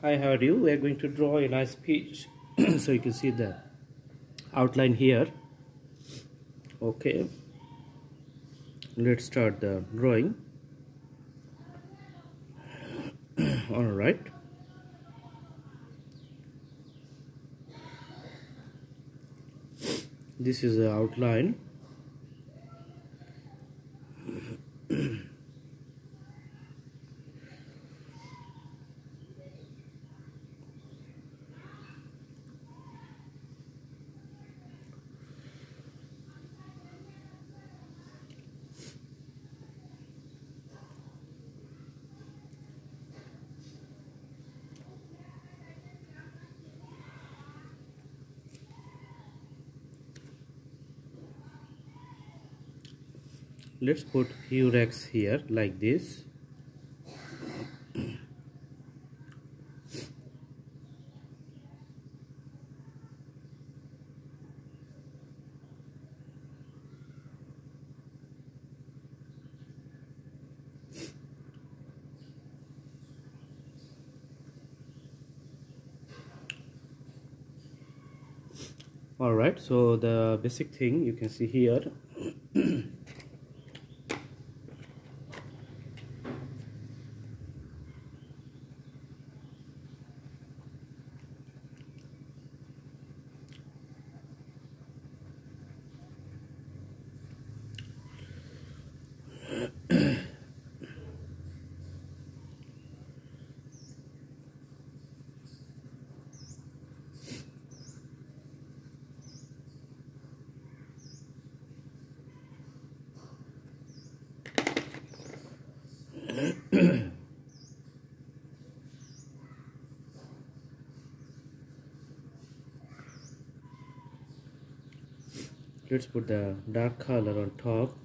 Hi, how are you? We are going to draw a nice peach. So you can see the outline here. Okay, let's start the drawing. All right, this is the outline. Let's put few racks here like this. All right, so the basic thing you can see here. Let's put the dark color on top.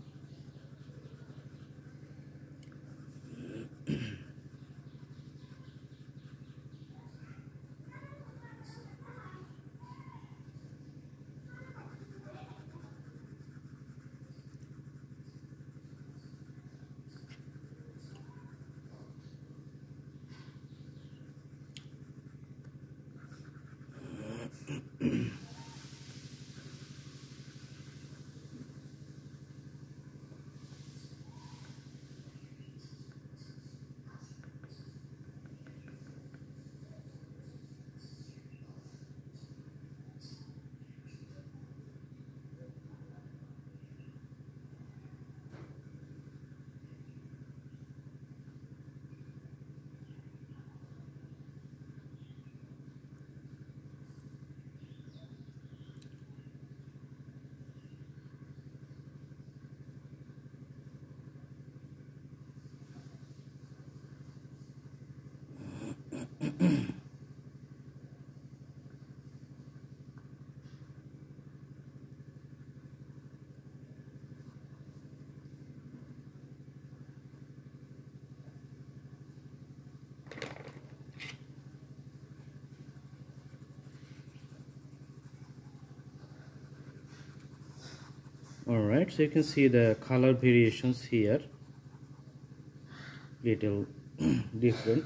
Alright, so you can see the color variations here, little different.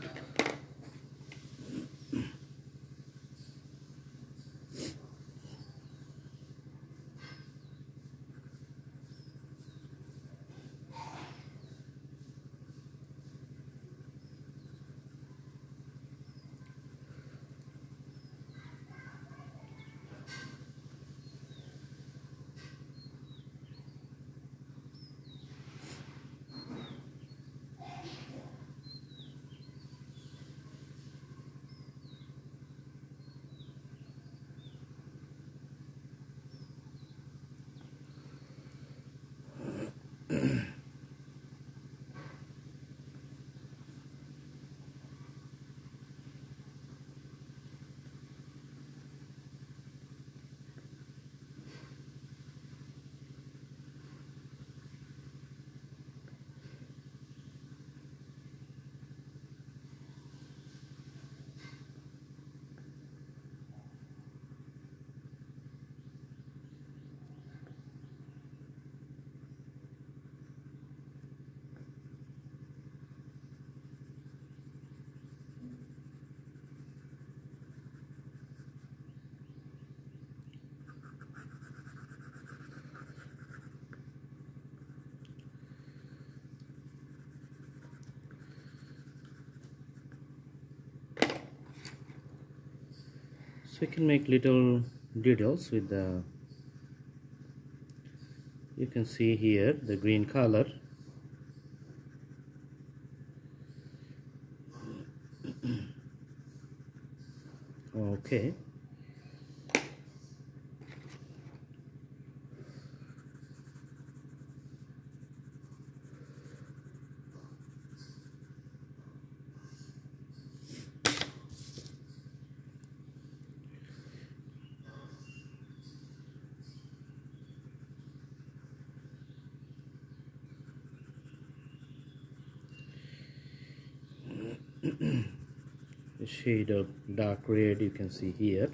So you can make little details with the, you can see here the green color. Okay, the shade of dark red you can see here.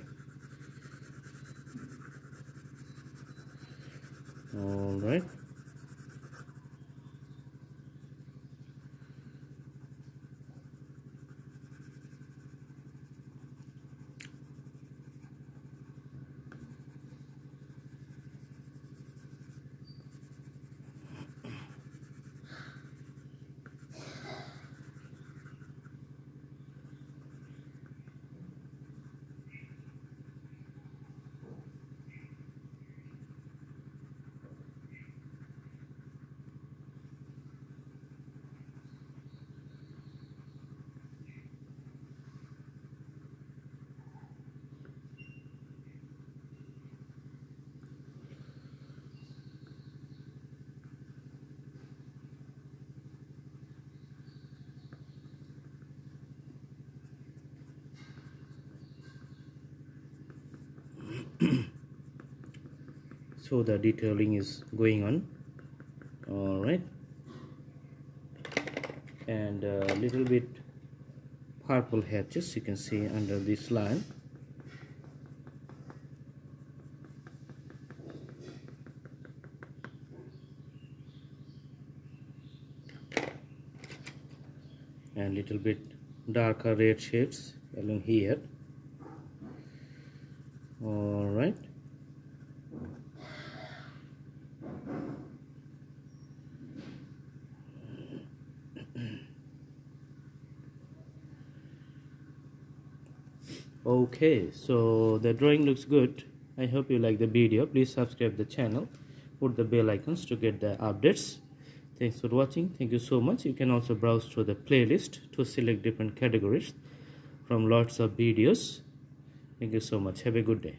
All right, so the detailing is going on. All right, and a little bit purple hatches you can see under this line. And little bit darker red shades along here. All right, okay, so the drawing looks good. I hope you like the video. Please subscribe the channel, put the bell icons to get the updates. Thanks for watching. Thank you so much. You can also browse through the playlist to select different categories from lots of videos. Thank you so much. Have a good day.